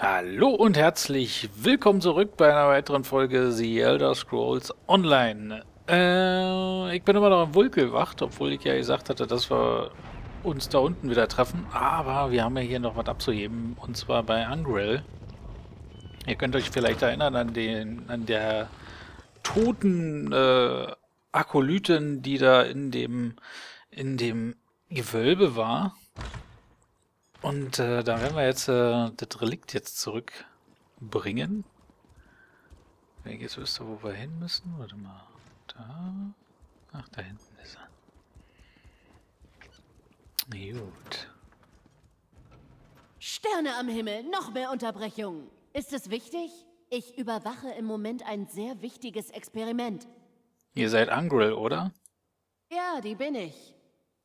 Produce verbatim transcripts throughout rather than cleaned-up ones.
Hallo und herzlich willkommen zurück bei einer weiteren Folge The Elder Scrolls Online. Äh, ich bin immer noch im Wulkwacht, obwohl ich ja gesagt hatte, dass wir uns da unten wieder treffen. Aber wir haben ja hier noch was abzuheben, und zwar bei Angrel. Ihr könnt euch vielleicht erinnern an den, an der toten äh, Akolytin, die da in dem, in dem Gewölbe war. Und äh, da werden wir jetzt äh, das Relikt jetzt zurückbringen. Wenn ich jetzt wüsste, wo wir hin müssen. Warte mal. Da. Ach, da hinten ist er. Gut. Sterne am Himmel, noch mehr Unterbrechung. Ist es wichtig? Ich überwache im Moment ein sehr wichtiges Experiment. Ihr seid Angrel, oder? Ja, die bin ich.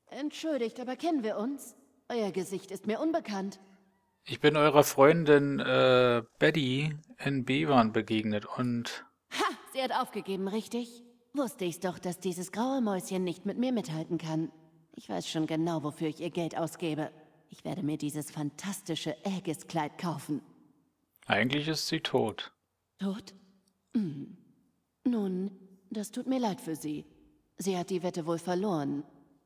Entschuldigt, aber kennen wir uns? Euer Gesicht ist mir unbekannt. Ich bin eurer Freundin äh, Betty in Bevan begegnet und... Ha! Sie hat aufgegeben, richtig? Wusste ich's doch, dass dieses graue Mäuschen nicht mit mir mithalten kann. Ich weiß schon genau, wofür ich ihr Geld ausgebe. Ich werde mir dieses fantastische Ägiskleid kaufen. Eigentlich ist sie tot. Tot? Hm. Nun, das tut mir leid für sie. Sie hat die Wette wohl verloren.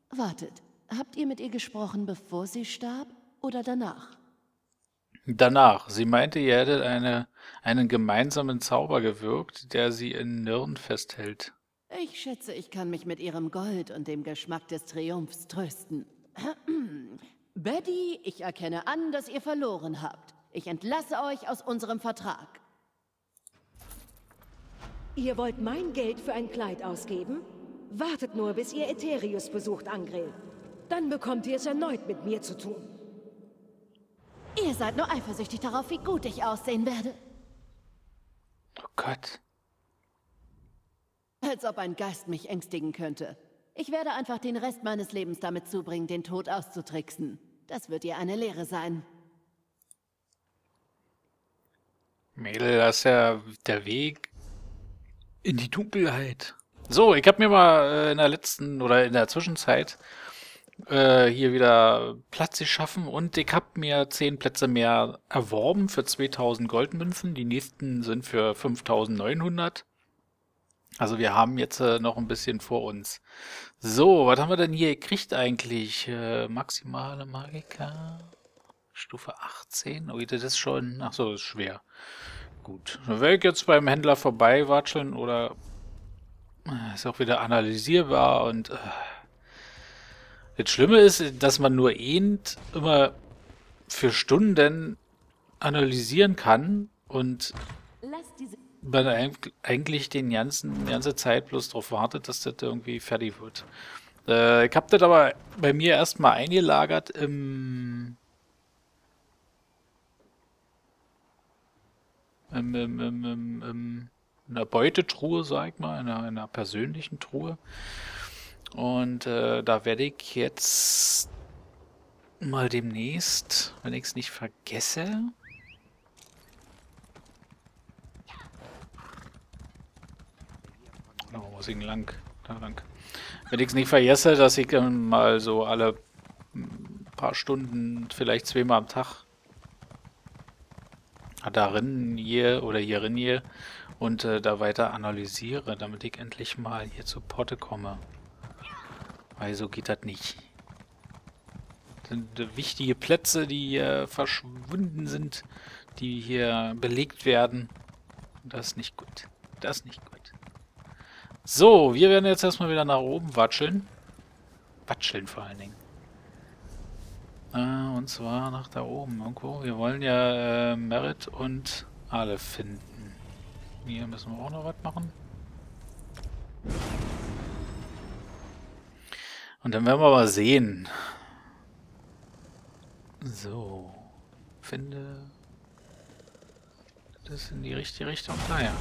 Wartet. Habt ihr mit ihr gesprochen, bevor sie starb oder danach? Danach. Sie meinte, ihr hättet eine, einen gemeinsamen Zauber gewirkt, der sie in Nirn festhält. Ich schätze, ich kann mich mit ihrem Gold und dem Geschmack des Triumphs trösten. Betty, ich erkenne an, dass ihr verloren habt. Ich entlasse euch aus unserem Vertrag. Ihr wollt mein Geld für ein Kleid ausgeben? Wartet nur, bis ihr Ätherius besucht, Angrel. Dann bekommt ihr es erneut mit mir zu tun. Ihr seid nur eifersüchtig darauf, wie gut ich aussehen werde. Oh Gott. Als ob ein Geist mich ängstigen könnte. Ich werde einfach den Rest meines Lebens damit zubringen, den Tod auszutricksen. Das wird ihr eine Lehre sein. Mädel, das ist ja der Weg in die Dunkelheit. So, ich habe mir mal in der letzten oder in der Zwischenzeit... hier wieder Platz schaffen und ich habe mir zehn Plätze mehr erworben für zweitausend Goldmünzen. Die nächsten sind für fünftausendneunhundert. Also wir haben jetzt noch ein bisschen vor uns. So, was haben wir denn hier gekriegt eigentlich? Maximale Magika, Stufe achtzehn. Oh, das ist schon... Ach so, ist schwer. Gut. Dann werde ich jetzt beim Händler vorbei watscheln oder... Ist auch wieder analysierbar und... Das Schlimme ist, dass man nur ehend immer für Stunden analysieren kann und man eigentlich den ganzen, die ganze Zeit bloß darauf wartet, dass das irgendwie fertig wird. Äh, ich habe das aber bei mir erstmal eingelagert im, im, im, im, im, im in der Beutetruhe, sag ich mal, in einer, in einer persönlichen Truhe. Und äh, da werde ich jetzt mal demnächst, wenn ich es nicht vergesse, da muss ich lang, da lang. Wenn ich es nicht vergesse, dass ich ähm, mal so alle paar Stunden, vielleicht zweimal am Tag, darin hier oder hierin hier und äh, da weiter analysiere, damit ich endlich mal hier zur Potte komme. Weil so geht das nicht. Das sind wichtige Plätze, die hier verschwunden sind, die hier belegt werden. Das ist nicht gut. Das ist nicht gut. So, wir werden jetzt erstmal wieder nach oben watscheln. Watscheln vor allen Dingen. Ah, und zwar nach da oben irgendwo. Wir wollen ja äh, Merric und Aelif finden. Hier müssen wir auch noch was machen. Und dann werden wir mal sehen. So. Finde. Das ist in die richtige Richtung. Naja.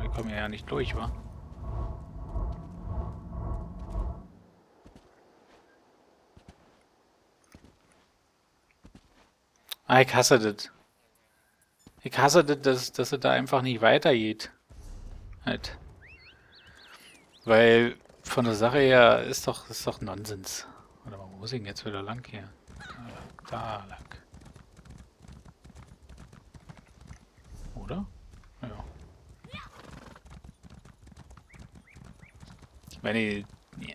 Wir kommen ja nicht durch, wa? Ah, ich hasse das. Ich hasse das, dass, dass es da einfach nicht weitergeht. Halt. Weil von der Sache her ist doch, ist doch Nonsens. Warte mal, wo ist denn jetzt wieder lang hier? Da lang, da lang. Oder? Ja. Ich meine,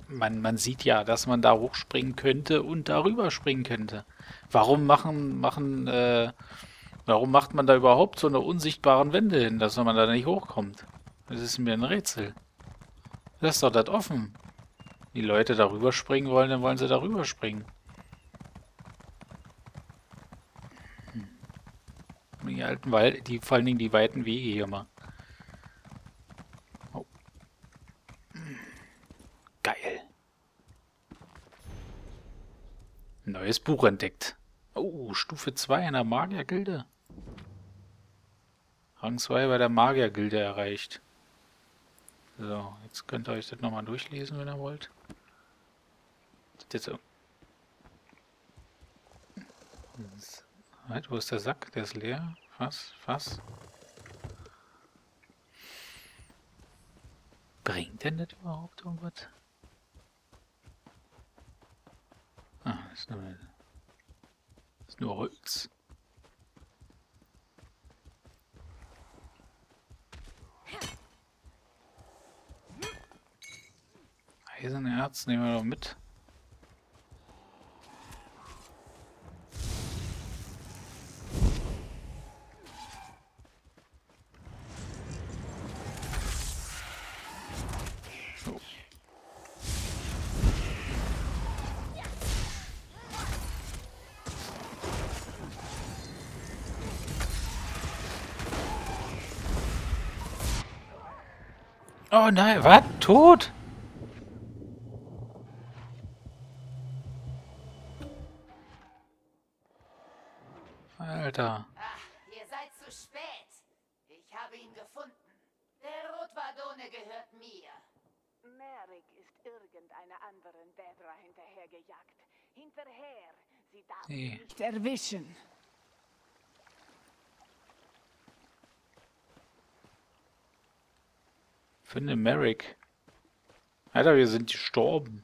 man, man sieht ja, dass man da hochspringen könnte und darüber springen könnte. Warum machen, machen, äh, warum macht man da überhaupt so eine unsichtbaren Wände hin, dass man da nicht hochkommt? Das ist mir ein Rätsel. Lass doch das offen. Die Leute darüber springen wollen, dann wollen sie darüber springen. Hm. Die alten Wald, die vor allen Dingen die weiten Wege hier mal. Oh. Geil. Neues Buch entdeckt. Oh, Stufe zwei in der Magiergilde. Rang zwei bei der Magiergilde erreicht. So, jetzt könnt ihr euch das nochmal durchlesen, wenn ihr wollt. Jetzt so. Halt, wo ist der Sack? Der ist leer. Fass, Fass. Bringt denn das überhaupt irgendwas? Ah, ist nur, ist nur Holz. Eisenerz nehmen wir doch mit. So. Oh nein, was? Tot? Alter. Ach, ihr seid zu spät. Ich habe ihn gefunden. Der Rotwadone gehört mir. Merric ist irgendeiner anderen Dädra hinterhergejagt. Hinterher. Sie darf ihn nicht erwischen. Finde Merric. Alter, wir sind gestorben.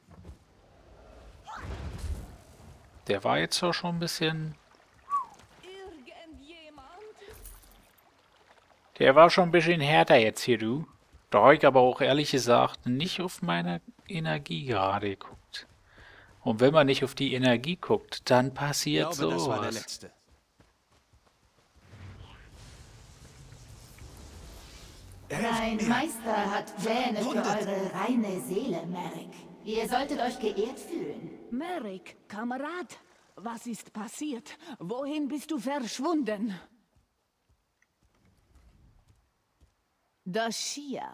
Der war jetzt doch schon ein bisschen... Der war schon ein bisschen härter jetzt hier, du. Da habe ich aber auch ehrlich gesagt nicht auf meine Energie gerade geguckt. Und wenn man nicht auf die Energie guckt, dann passiert so. Das war der letzte. Mein Meister hat Pläne für eure reine Seele, Merric. Ihr solltet euch geehrt fühlen. Merric, Kamerad, was ist passiert? Wohin bist du verschwunden? Dushia,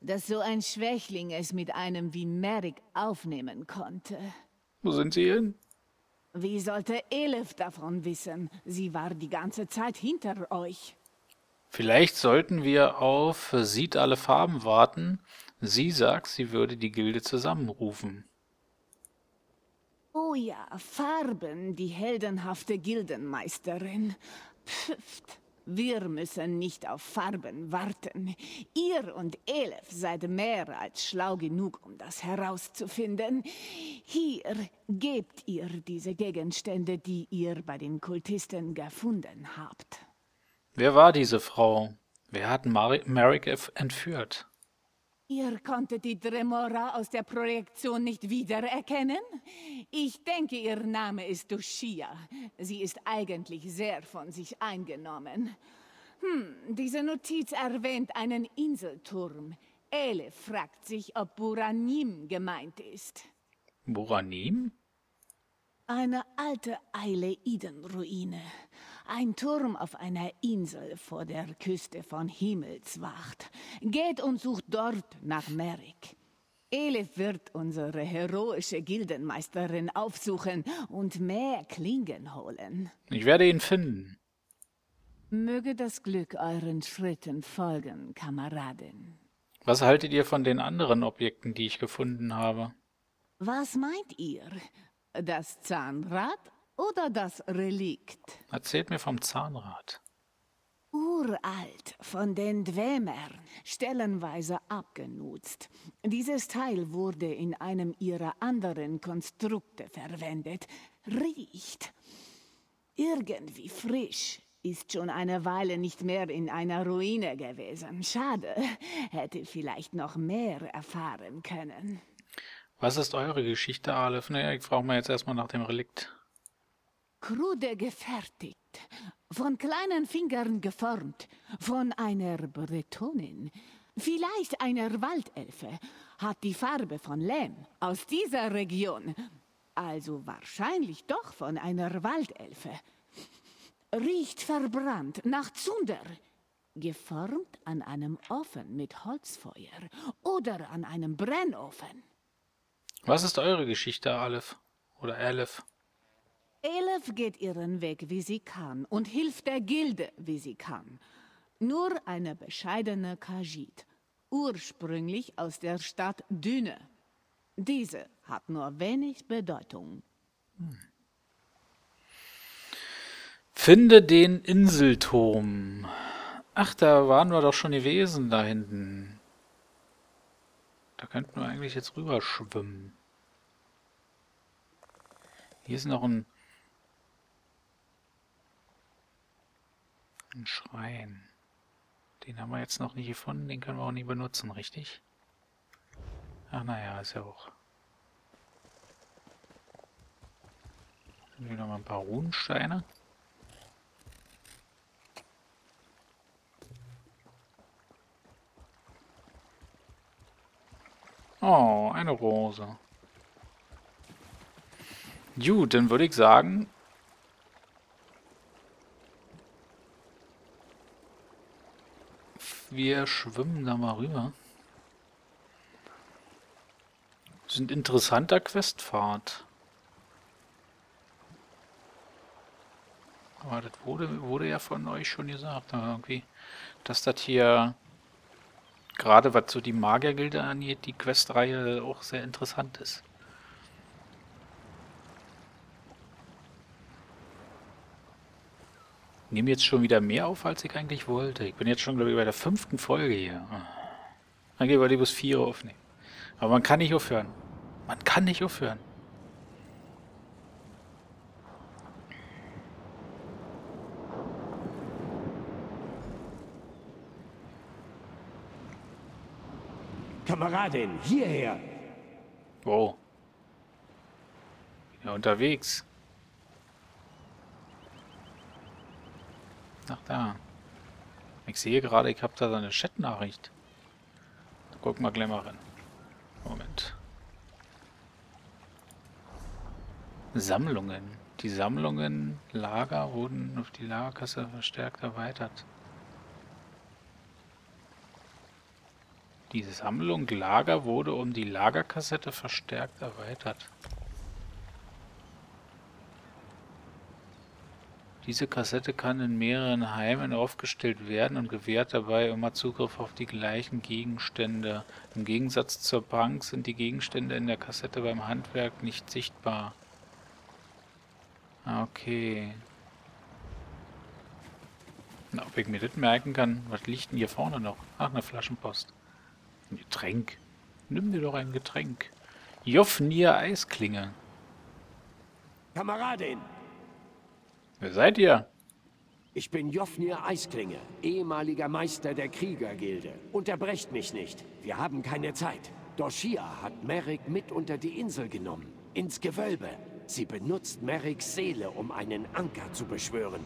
dass so ein Schwächling es mit einem wie Merric aufnehmen konnte. Wo sind sie hin? Wie sollte Aelif davon wissen? Sie war die ganze Zeit hinter euch. Vielleicht sollten wir auf Sieht alle Farben warten. Sie sagt, sie würde die Gilde zusammenrufen. Oh ja, Farben, die heldenhafte Gildenmeisterin. Pfft. Wir müssen nicht auf Farben warten. Ihr und Aelif seid mehr als schlau genug, um das herauszufinden. Hier gebt ihr diese Gegenstände, die ihr bei den Kultisten gefunden habt. Wer war diese Frau? Wer hat Merric entführt? Ihr konntet die Dremora aus der Projektion nicht wiedererkennen? Ich denke, ihr Name ist Dushia. Sie ist eigentlich sehr von sich eingenommen. Hm, diese Notiz erwähnt einen Inselturm. Aelif fragt sich, ob Buranim gemeint ist. Buranim? Eine alte Eileidenruine. Ein Turm auf einer Insel vor der Küste von Himmelswacht. Geht und sucht dort nach Merric. Aelif wird unsere heroische Gildenmeisterin aufsuchen und mehr Klingen holen. Ich werde ihn finden. Möge das Glück euren Schritten folgen, Kameradin. Was haltet ihr von den anderen Objekten, die ich gefunden habe? Was meint ihr? Das Zahnrad? oder das Relikt? Erzählt mir vom Zahnrad. Uralt, von den Dwemern, stellenweise abgenutzt. Dieses Teil wurde in einem ihrer anderen Konstrukte verwendet. Riecht irgendwie frisch. Ist schon eine Weile nicht mehr in einer Ruine gewesen. Schade, hätte vielleicht noch mehr erfahren können. Was ist eure Geschichte, Aelif? Ne, ich frage mal jetzt erstmal nach dem Relikt. Krude gefertigt, von kleinen Fingern geformt, von einer Bretonin, vielleicht einer Waldelfe, hat die Farbe von Lehm aus dieser Region, also wahrscheinlich doch von einer Waldelfe. Riecht verbrannt nach Zunder, geformt an einem Ofen mit Holzfeuer oder an einem Brennofen. Was ist eure Geschichte, Aelif? Oder Aelif? Aelif geht ihren Weg, wie sie kann, und hilft der Gilde, wie sie kann. Nur eine bescheidene Kajit, ursprünglich aus der Stadt Düne. Diese hat nur wenig Bedeutung. Hm. Finde den Inselturm. Ach, da waren wir doch schon gewesen, da hinten. Da könnten wir eigentlich jetzt rüber schwimmen. Hier ist noch ein, ein Schrein. Den haben wir jetzt noch nicht gefunden, den können wir auch nie benutzen, richtig? Ach naja, ist ja auch. Sind hier nochmal ein paar Runensteine. Oh, eine Rose. Gut, dann würde ich sagen, wir schwimmen da mal rüber. Das ist ein interessanter Questpfad. Aber das wurde, wurde ja von euch schon gesagt, irgendwie, dass das hier... Gerade was so die Magiergilde angeht, die Questreihe auch sehr interessant ist. Ich nehme jetzt schon wieder mehr auf, als ich eigentlich wollte. Ich bin jetzt schon, glaube ich, bei der fünften Folge hier. Eigentlich wollte ich bloß vier aufnehmen. Aber man kann nicht aufhören. Man kann nicht aufhören. Kameradin, hierher! Wow. Bin ja unterwegs. Ach da. Ich sehe gerade, ich habe da so eine Chatnachricht. Gucken wir gleich mal rein. Moment. Sammlungen. Die Sammlungen, Lager wurden auf die Lagerkasse verstärkt erweitert. Die Sammlung Lager wurde um die Lagerkassette verstärkt erweitert. Diese Kassette kann in mehreren Heimen aufgestellt werden und gewährt dabei immer Zugriff auf die gleichen Gegenstände. Im Gegensatz zur Bank sind die Gegenstände in der Kassette beim Handwerk nicht sichtbar. Okay. Na, ob ich mir das merken kann, was liegt denn hier vorne noch? Ach, eine Flaschenpost. Ein Getränk. Nimm dir doch ein Getränk. Jofnir Eisklinge. Kameradin! Wer seid ihr? Ich bin Jofnir Eisklinge, ehemaliger Meister der Kriegergilde. Unterbrecht mich nicht. Wir haben keine Zeit. Dushia hat Merric mit unter die Insel genommen. Ins Gewölbe. Sie benutzt Merrics Seele, um einen Anker zu beschwören.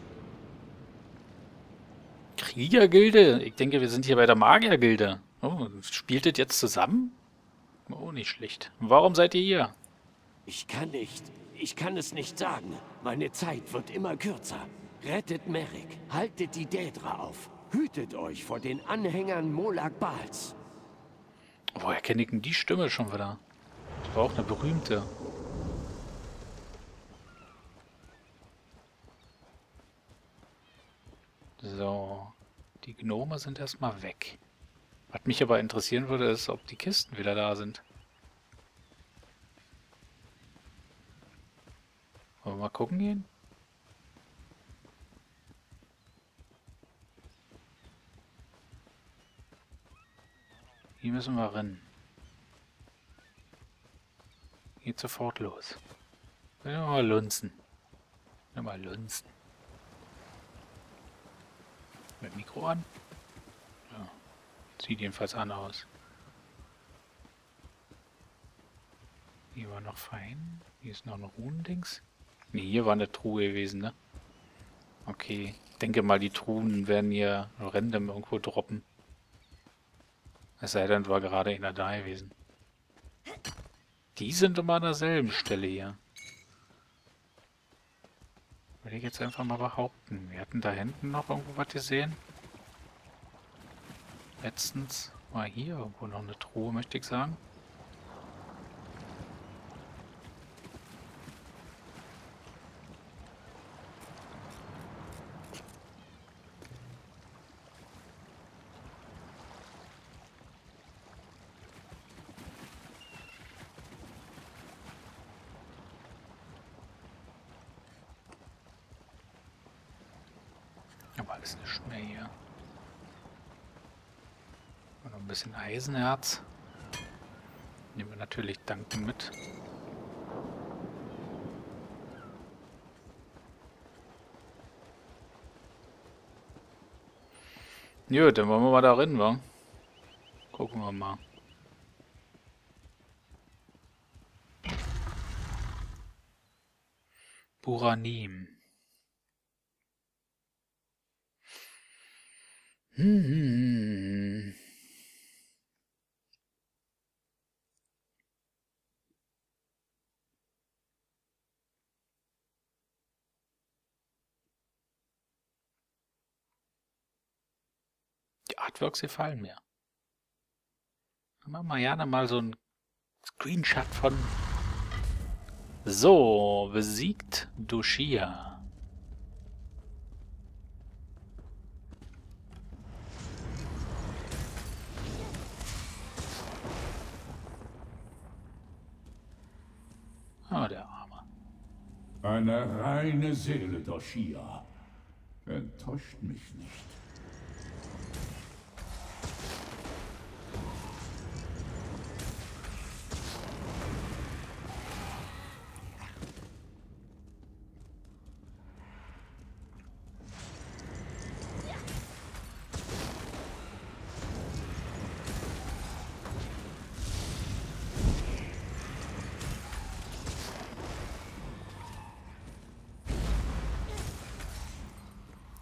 Kriegergilde? Ich denke, wir sind hier bei der Magiergilde. Oh, spielt das jetzt zusammen? Oh, nicht schlecht. Warum seid ihr hier? Ich kann nicht. Ich kann es nicht sagen. Meine Zeit wird immer kürzer. Rettet Merric. Haltet die Dädra auf. Hütet euch vor den Anhängern Molag Bals. Woher kenne ich denn die Stimme schon wieder? Das war auch eine berühmte. So. Die Gnome sind erstmal weg. Was mich aber interessieren würde, ist, ob die Kisten wieder da sind. Wollen wir mal gucken gehen? Hier müssen wir rennen. Geht sofort los. Können wir mal lunzen. Können wir mal lunzen. Mit Mikro an. Ja. Sieht jedenfalls an aus. Hier war noch fein. Hier ist noch ein Runen-Dings. Ne, hier war eine Truhe gewesen, ne? Okay. Ich denke mal, die Truhen werden hier random irgendwo droppen. Es sei denn, war gerade einer da gewesen. Die sind immer an derselben Stelle hier. Will ich jetzt einfach mal behaupten. Wir hatten da hinten noch irgendwo was gesehen. Letztens war hier irgendwo noch eine Truhe, möchte ich sagen. Bisschen Eisenherz. Nehmen wir natürlich dankend mit. Nö, dann wollen wir mal da rein, wa? Gucken wir mal. Buranim. Hm. Artworks gefallen mir. Dann machen wir gerne mal so ein Screenshot von. So, besiegt Dushia. Ah, der Arme. Eine reine Seele, Dushia. Enttäuscht mich nicht.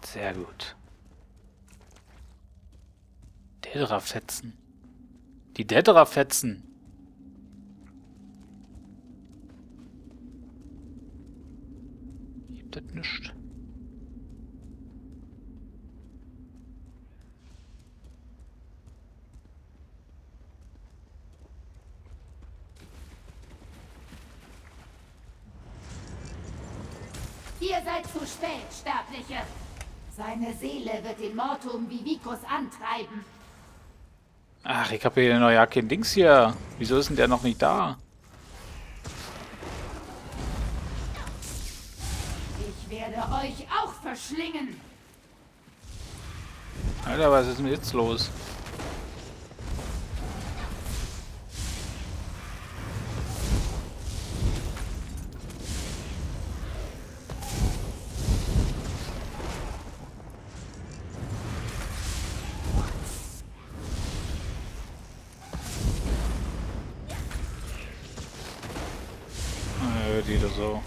Sehr gut. Dädra fetzen. Die Dädra fetzen. Gibt das nichts? Ihr seid zu spät, Sterbliche. Seine Seele wird den Mortum Vivicus antreiben. Ach, ich habe hier noch ja kein Dings hier. Wieso ist denn der noch nicht da? Ich werde euch auch verschlingen. Alter, was ist denn jetzt los? Oder so.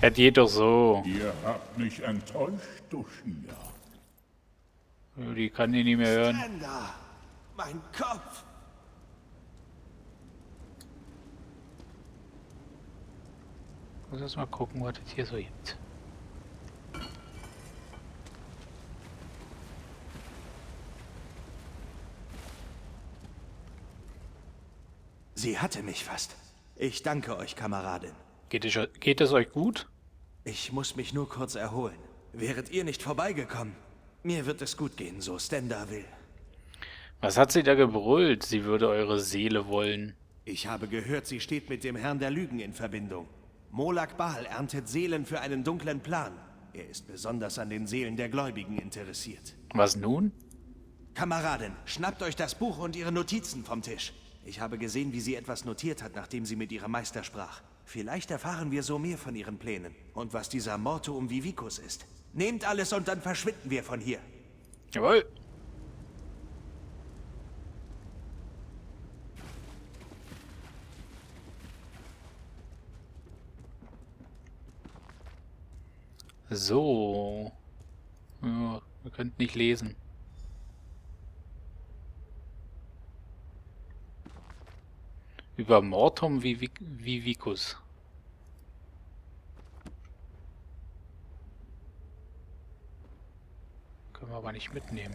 Hätte jeder so. Ihr habt mich enttäuscht, Dushia. Die kann die nicht mehr hören. Stendar, mein Kopf. Ich muss erst mal gucken, was es hier so gibt. Sie hatte mich fast. Ich danke euch, Kameradin. Geht es, geht es euch gut? Ich muss mich nur kurz erholen. Wäret ihr nicht vorbeigekommen? Mir wird es gut gehen, so Stendar will. Was hat sie da gebrüllt? Sie würde eure Seele wollen. Ich habe gehört, sie steht mit dem Herrn der Lügen in Verbindung. Molag Bal erntet Seelen für einen dunklen Plan. Er ist besonders an den Seelen der Gläubigen interessiert. Was nun? Kameradin, schnappt euch das Buch und ihre Notizen vom Tisch. Ich habe gesehen, wie sie etwas notiert hat, nachdem sie mit ihrem Meister sprach. Vielleicht erfahren wir so mehr von ihren Plänen und was dieser Mortum Vivicus ist. Nehmt alles und dann verschwinden wir von hier. Jawohl. So. Ja, wir könnten nicht lesen. Über Mortum Vivicus. Können wir aber nicht mitnehmen.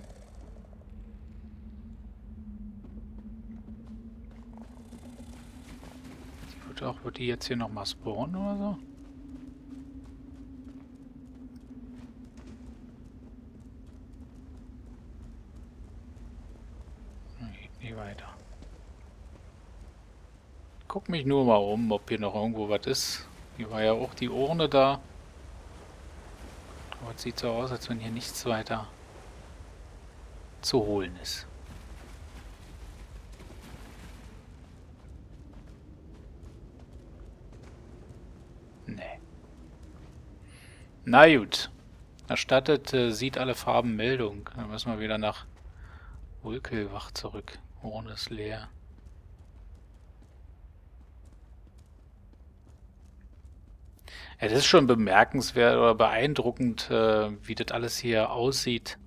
Die wird auch, wird die jetzt hier nochmal spawnen oder so? Weiter. Guck mich nur mal um, ob hier noch irgendwo was ist. Hier war ja auch die Urne da. Aber es sieht so aus, als wenn hier nichts weiter zu holen ist. Nee. Na gut. Erstattet äh, sieht alle Farben Meldung. Dann müssen wir wieder nach Wulkwacht zurück. Horn ist leer. Es ja, ist schon bemerkenswert oder beeindruckend, äh, wie das alles hier aussieht.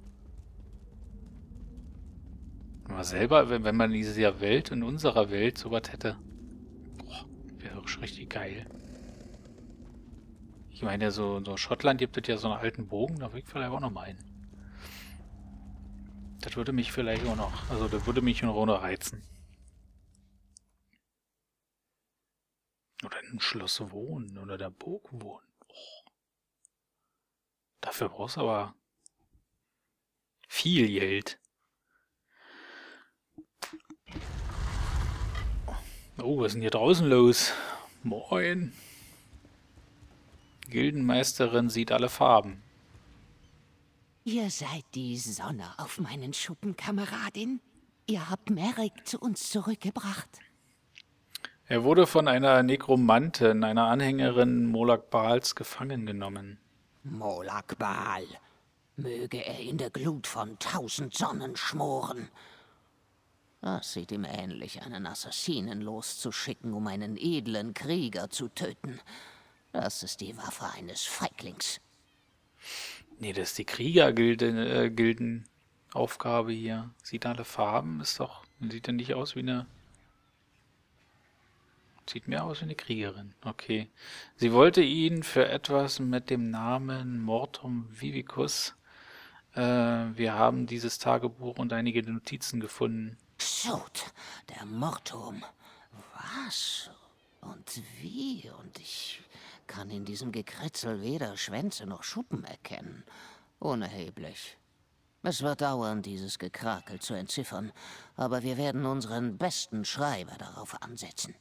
Man selber, wenn, wenn man in dieser Welt, in unserer Welt, sowas hätte. Boah, wäre doch schon richtig geil. Ich meine, so, so Schottland gibt es ja so einen alten Bogen, da will ich vielleicht auch noch mal hin. Das würde mich vielleicht auch noch, also das würde mich auch noch reizen. Oder in einem Schloss wohnen oder der Burg wohnen. Oh. Dafür brauchst du aber viel Geld. Oh, was ist denn hier draußen los? Moin. Gildenmeisterin sieht alle Farben. Ihr seid die Sonne auf meinen Schuppen, Kameradin. Ihr habt Merric zu uns zurückgebracht. Er wurde von einer Nekromantin, einer Anhängerin Molag Bals, gefangen genommen. Molag Bal. Möge er in der Glut von tausend Sonnen schmoren. Das sieht ihm ähnlich, einen Assassinen loszuschicken, um einen edlen Krieger zu töten. Das ist die Waffe eines Feiglings. Nee, das ist die Kriegergilden-Aufgabe äh, hier. Sieht alle Farben, ist doch. Sieht ja nicht aus wie eine. Sieht mehr aus wie eine Kriegerin. Okay. Sie wollte ihn für etwas mit dem Namen Mortum Vivicus. Äh, wir haben dieses Tagebuch und einige Notizen gefunden. Shoot, der Mortum. Was? Und wie? Und ich kann in diesem Gekritzel weder Schwänze noch Schuppen erkennen. Unerheblich. Es wird dauern, dieses Gekrakel zu entziffern, aber wir werden unseren besten Schreiber darauf ansetzen.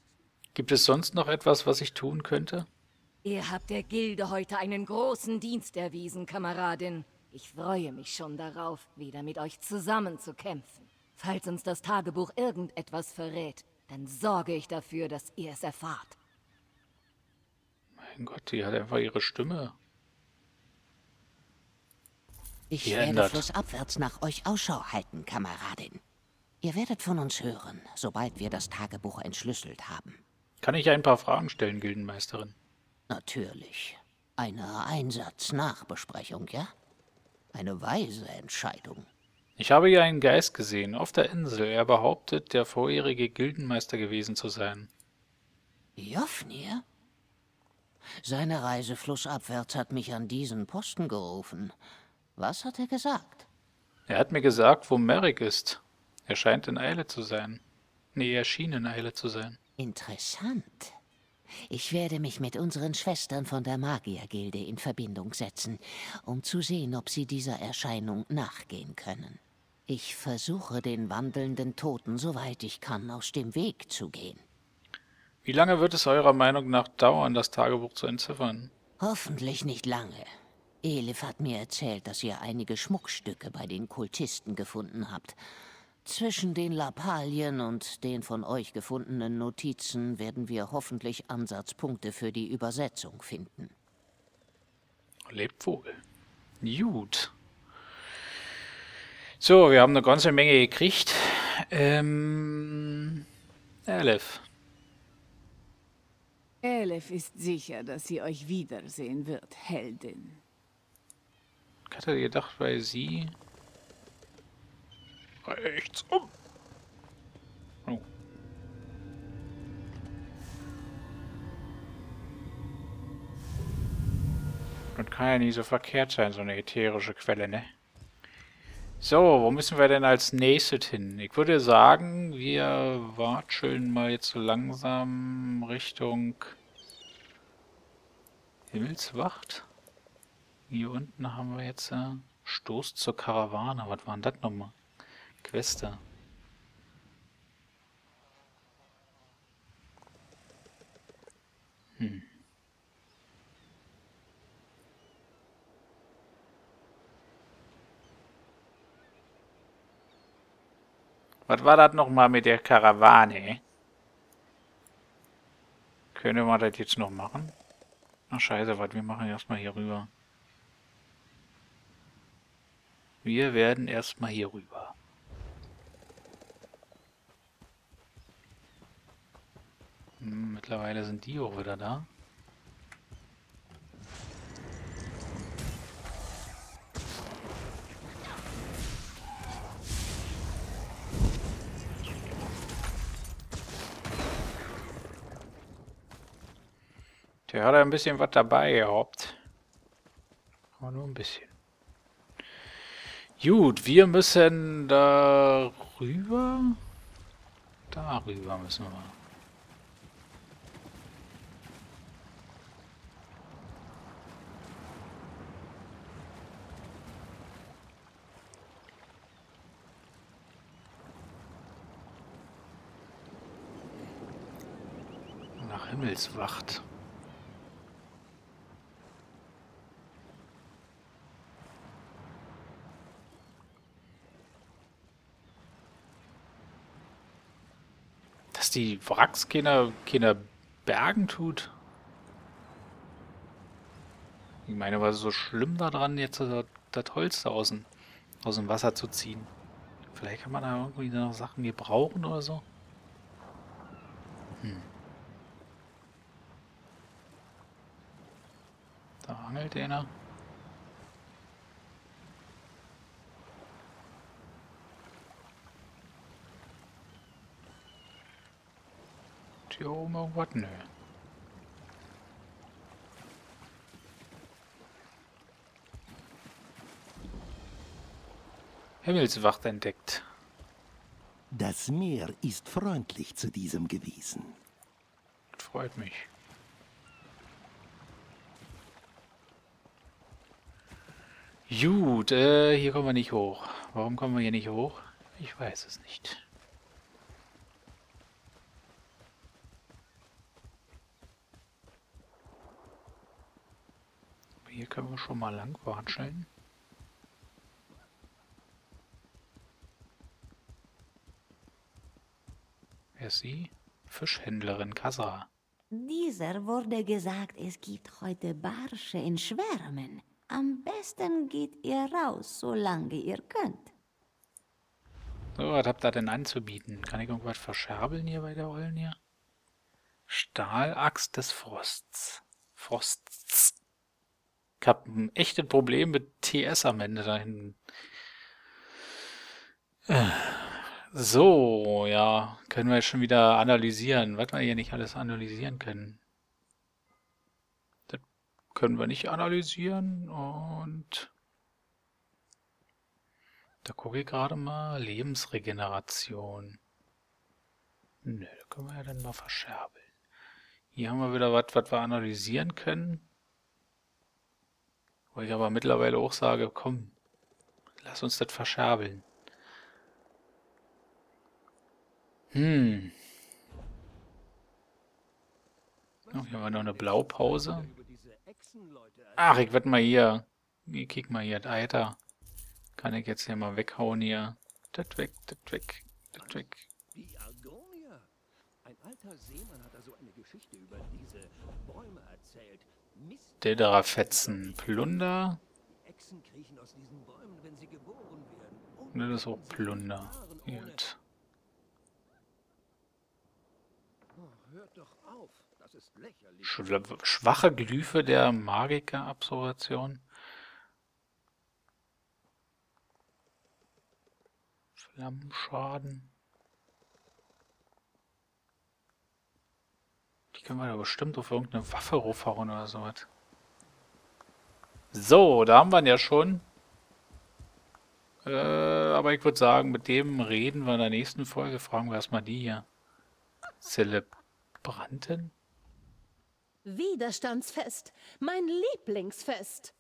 Gibt es sonst noch etwas, was ich tun könnte? Ihr habt der Gilde heute einen großen Dienst erwiesen, Kameradin. Ich freue mich schon darauf, wieder mit euch zusammen zu kämpfen. Falls uns das Tagebuch irgendetwas verrät, dann sorge ich dafür, dass ihr es erfahrt. Mein Gott, die hat einfach ihre Stimme. Ich werde flussabwärts nach euch Ausschau halten, Kameradin. Ihr werdet von uns hören, sobald wir das Tagebuch entschlüsselt haben. Kann ich ein paar Fragen stellen, Gildenmeisterin? Natürlich. Eine Einsatznachbesprechung, ja? Eine weise Entscheidung. Ich habe hier einen Geist gesehen, auf der Insel. Er behauptet, der vorherige Gildenmeister gewesen zu sein. Jofnir? Seine Reise flussabwärts hat mich an diesen Posten gerufen. Was hat er gesagt? Er hat mir gesagt, wo Merric ist. Er scheint in Eile zu sein. Nee, er schien in Eile zu sein. Interessant. Ich werde mich mit unseren Schwestern von der Magiergilde in Verbindung setzen, um zu sehen, ob sie dieser Erscheinung nachgehen können. Ich versuche, den wandelnden Toten, soweit ich kann, aus dem Weg zu gehen. Wie lange wird es eurer Meinung nach dauern, das Tagebuch zu entziffern? Hoffentlich nicht lange. Aelif hat mir erzählt, dass ihr einige Schmuckstücke bei den Kultisten gefunden habt. Zwischen den Lappalien und den von euch gefundenen Notizen werden wir hoffentlich Ansatzpunkte für die Übersetzung finden. Lebt wohl. Gut. So, wir haben eine ganze Menge gekriegt. Ähm... Aelif. Aelif ist sicher, dass sie euch wiedersehen wird, Heldin. Ich hatte gedacht, weil sie... Rechts um. Oh. Und kann ja nicht so verkehrt sein, so eine ätherische Quelle, ne? So, wo müssen wir denn als nächstes hin? Ich würde sagen, wir watscheln mal jetzt so langsam Richtung Himmelswacht. Hier unten haben wir jetzt äh, Stoß zur Karawane. Was war denn das nochmal? Quester. Hm. Was war das nochmal mit der Karawane? Können wir das jetzt noch machen? Ach scheiße, was, wir machen erstmal hier rüber. Wir werden erstmal hier rüber. Mittlerweile sind die auch wieder da. Der hat ein bisschen was dabei gehabt. Aber nur ein bisschen. Gut, wir müssen da rüber. Darüber müssen wir. Himmelswacht. Dass die Wracks keiner, keiner Bergen tut. Ich meine, war es so schlimm daran, jetzt das, das Holz da außen, aus dem Wasser zu ziehen? Vielleicht kann man da irgendwie noch Sachen gebrauchen oder so. Hm. Da angelt einer. Hier oben irgendwas? Nö. Himmelswacht entdeckt. Das Meer ist freundlich zu diesem gewesen. Das freut mich. Gut, äh, hier kommen wir nicht hoch. Warum kommen wir hier nicht hoch? Ich weiß es nicht. Aber hier können wir schon mal lang watscheln. Wer ist sie? Fischhändlerin Kassa. Dieser wurde gesagt, es gibt heute Barsche in Schwärmen. Am besten geht ihr raus, solange ihr könnt. So, was habt ihr denn anzubieten? Kann ich irgendwas verscherbeln hier bei der Rollen hier? Stahlachs des Frosts. Frosts. Ich hab ein echtes Problem mit T S am Ende da hinten. So, ja. Können wir jetzt schon wieder analysieren. Was wir hier nicht alles analysieren können. Können wir nicht analysieren und da gucke ich gerade mal Lebensregeneration. Nö, da können wir ja dann mal verscherbeln. Hier haben wir wieder was, was wir analysieren können. Wo ich aber mittlerweile auch sage, komm, lass uns das verschabeln. Hm. Oh, hier haben wir noch eine Blaupause. Ach, ich werde mal hier. Ich kick mal hier, Alter. Kann ich jetzt hier mal weghauen hier. Das weg, das weg, das weg. Ein alter Seemann hat also eine Geschichte über diese Bäume erzählt. Dädra fetzen Plunder. Die Echsen kriechen aus diesen Bäumen, wenn sie geboren werden. Das ist auch Plunder. Gut. Hört doch auf. Das ist lächerlich. Schwache Glyphe der Magiker-Absorption. Flammenschaden. Die können wir da bestimmt auf irgendeine Waffe raufhauen oder sowas. So, da haben wir ihn ja schon. Äh, aber ich würde sagen, mit dem reden wir in der nächsten Folge. Fragen wir erstmal die hier. Zelebranten? Widerstandsfest. Mein Lieblingsfest.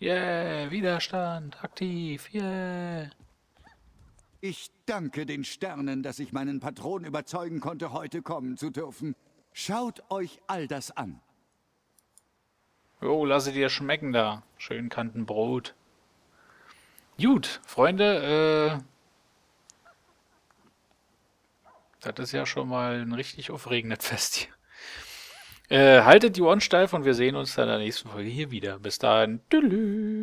Yeah, Widerstand. Aktiv. Yeah. Ich danke den Sternen, dass ich meinen Patron überzeugen konnte, heute kommen zu dürfen. Schaut euch all das an. Jo, lasse dir schmecken da. Schön kanten Brot. Gut, Freunde, äh... das ist ja schon mal ein richtig aufregendes Fest hier. Äh, haltet die Ohren steif und wir sehen uns dann in der nächsten Folge hier wieder. Bis dahin. Tschüss.